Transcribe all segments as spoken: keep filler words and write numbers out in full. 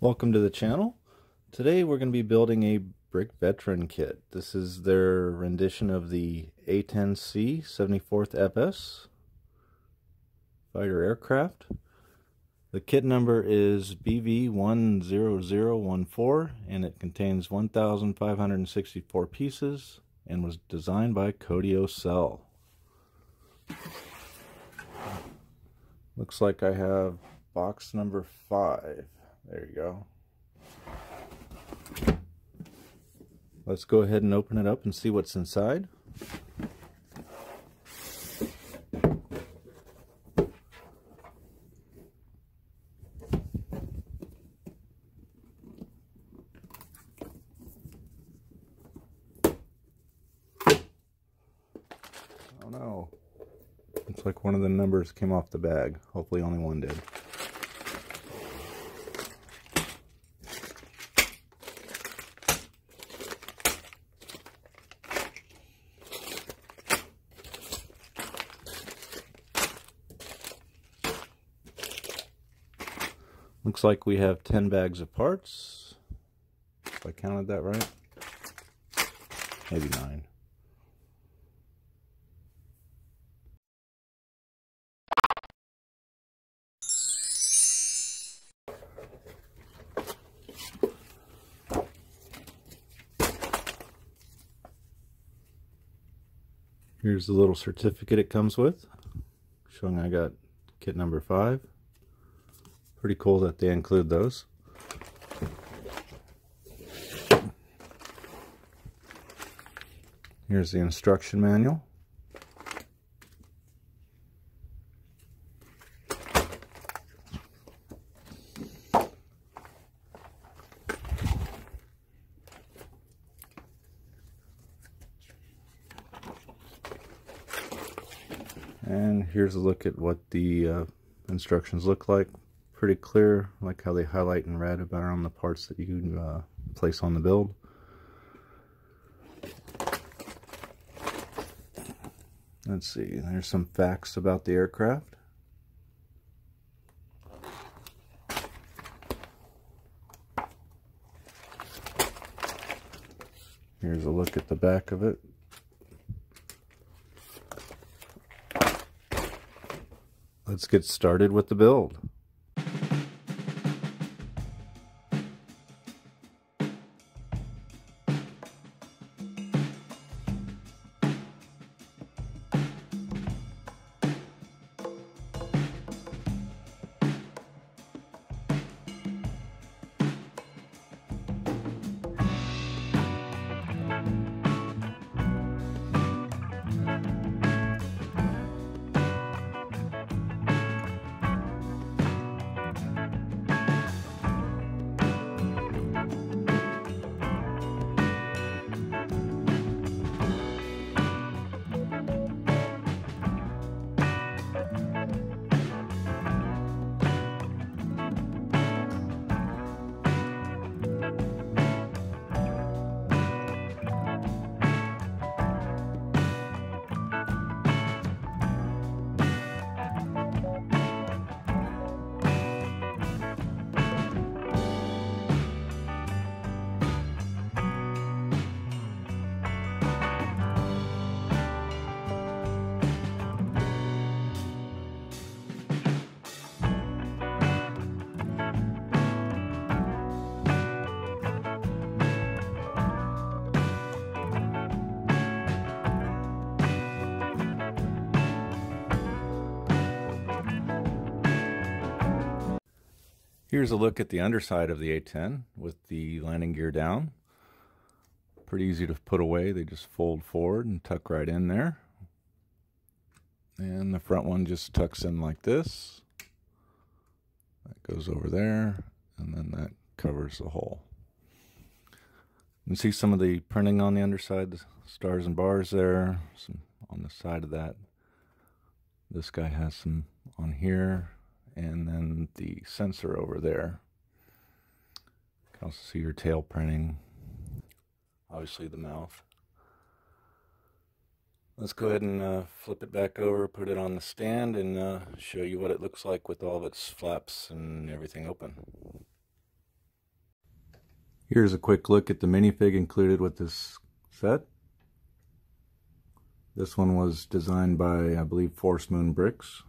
Welcome to the channel. Today we're going to be building a Brick Veteran kit. This is their rendition of the A ten C seventy-fourth F S fighter aircraft. The kit number is B V one zero zero one four and it contains one thousand five hundred sixty-four pieces and was designed by Cody O'Sell. Looks like I have box number five. There you go. Let's go ahead and open it up and see what's inside. Oh no. Looks like one of the numbers came off the bag. Hopefully only one did. Looks like we have ten bags of parts, if I counted that right, maybe nine. Here's the little certificate it comes with, showing I got kit number five. Pretty cool that they include those. Here's the instruction manual. And here's a look at what the uh, instructions look like. Pretty clear, like how they highlight in red about on the parts that you uh, place on the build. Let's see, there's some facts about the aircraft. Here's a look at the back of it. Let's get started with the build. Here's a look at the underside of the A ten with the landing gear down. Pretty easy to put away. They just fold forward and tuck right in there. And the front one just tucks in like this. That goes over there, and then that covers the hole. You can see some of the printing on the underside, the stars and bars there, some on the side of that. This guy has some on here. And then the sensor over there. You can also see your tail printing. Obviously the mouth. Let's go ahead and uh, flip it back over, put it on the stand, and uh, show you what it looks like with all of its flaps and everything open. Here's a quick look at the minifig included with this set. This one was designed by, I believe, Forest Moon Bricks.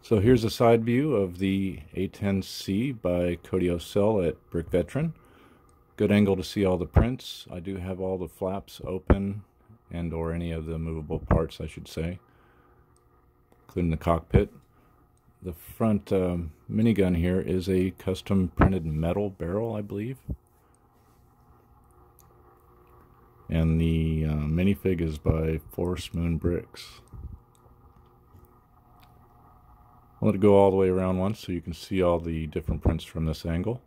So here's a side view of the A ten C by Cody O'Sell at Brick Veteran. Good angle to see all the prints. I do have all the flaps open and or any of the movable parts, I should say, including the cockpit. The front um, minigun here is a custom printed metal barrel, I believe. And the uh, minifig is by Forest Moon Bricks. I'll let it go all the way around once so you can see all the different prints from this angle.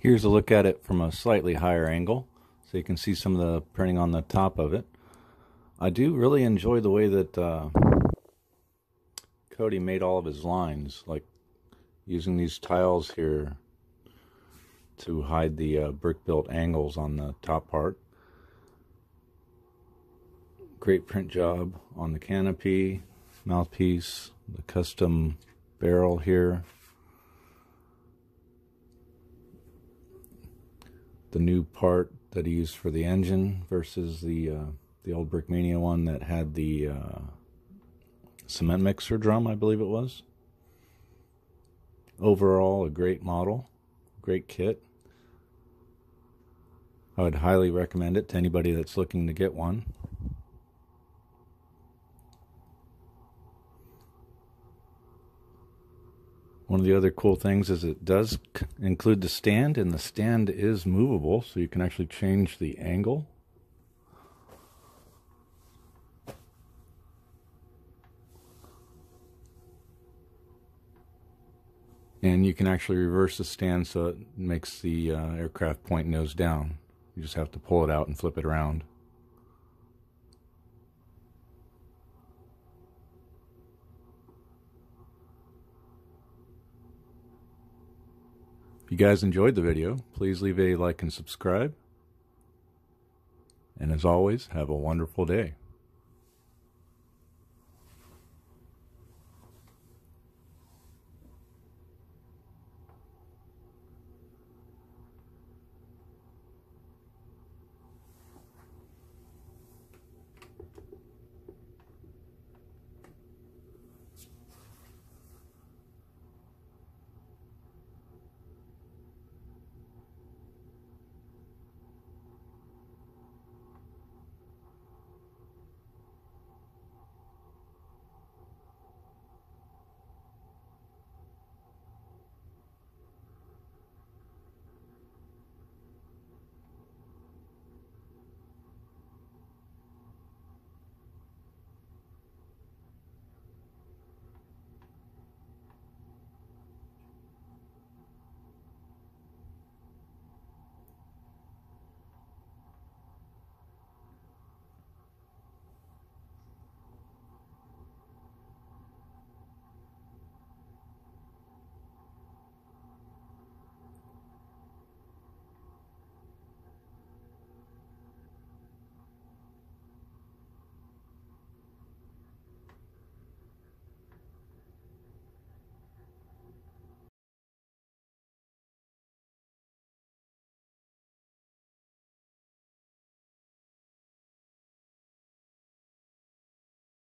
Here's a look at it from a slightly higher angle, so you can see some of the printing on the top of it. I do really enjoy the way that uh, Cody made all of his lines, like using these tiles here to hide the uh, brick-built angles on the top part. Great print job on the canopy, mouthpiece, the custom barrel here. The new part that he used for the engine versus the uh, the old Brickmania one that had the uh, cement mixer drum, I believe it was. Overall, a great model, great kit. I would highly recommend it to anybody that's looking to get one. One of the other cool things is it does include the stand, and the stand is movable, so you can actually change the angle. And you can actually reverse the stand so it makes the uh, aircraft point nose down. You just have to pull it out and flip it around. If you guys enjoyed the video, please leave a like and subscribe. And as always, have a wonderful day.